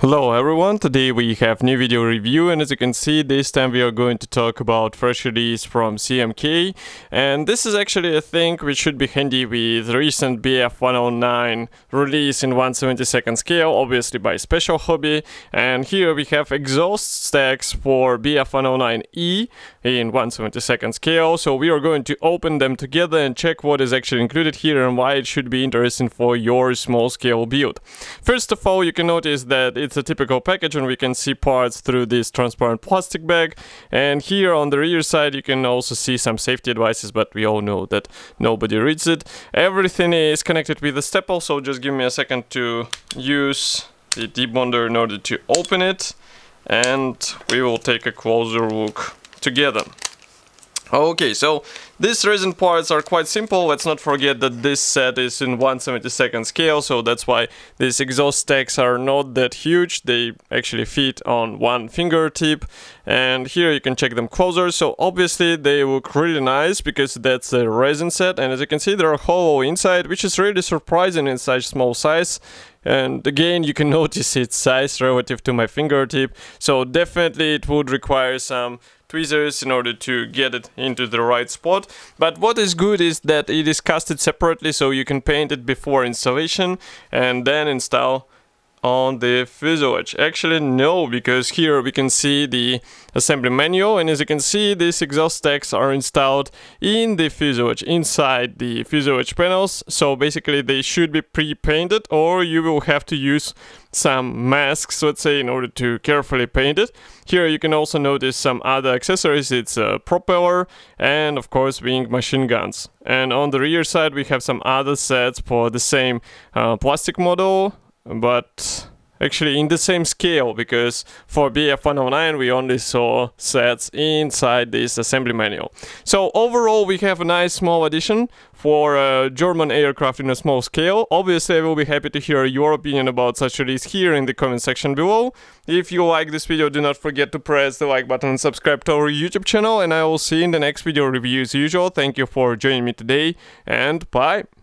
Hello everyone, today we have new video review, and as you can see, this time we are going to talk about fresh release from CMK. And this is actually a thing which should be handy with recent BF 109 release in 1/72 scale, obviously by Special Hobby. And here we have exhaust stacks for BF 109E in 1/72 scale, so we are going to open them together and check what is actually included here and why it should be interesting for your small scale build. First of all, you can notice that it's a typical package and we can see parts through this transparent plastic bag, and here on the rear side you can also see some safety devices, but we all know that nobody reads it. Everything is connected with a staple, so just give me a second to use the debonder in order to open it, and we will take a closer look together. Okay, so these resin parts are quite simple. Let's not forget that this set is in 1/72 scale, so that's why these exhaust stacks are not that huge. They actually fit on one fingertip, and here you can check them closer. So obviously they look really nice because that's a resin set, and as you can see, they are hollow inside, which is really surprising in such small size. And again, you can notice its size relative to my fingertip, so definitely it would require some tweezers in order to get it into the right spot. But what is good is that it is casted separately, so you can paint it before installation and then install on the fuselage. Actually no, because here we can see the assembly manual, and as you can see, these exhaust stacks are installed in the fuselage, inside the fuselage panels, so basically they should be pre-painted, or you will have to use some masks, let's say, in order to carefully paint it. Here you can also notice some other accessories. It's a propeller and of course wing machine guns. And on the rear side we have some other sets for the same plastic model, but actually in the same scale, because for BF 109 we only saw sets inside this assembly manual. So overall we have a nice small addition for a German aircraft in a small scale. Obviously I will be happy to hear your opinion about such release here in the comment section below. If you like this video, do not forget to press the like button and subscribe to our YouTube channel, and I will see you in the next video review as usual. Thank you for joining me today, and bye!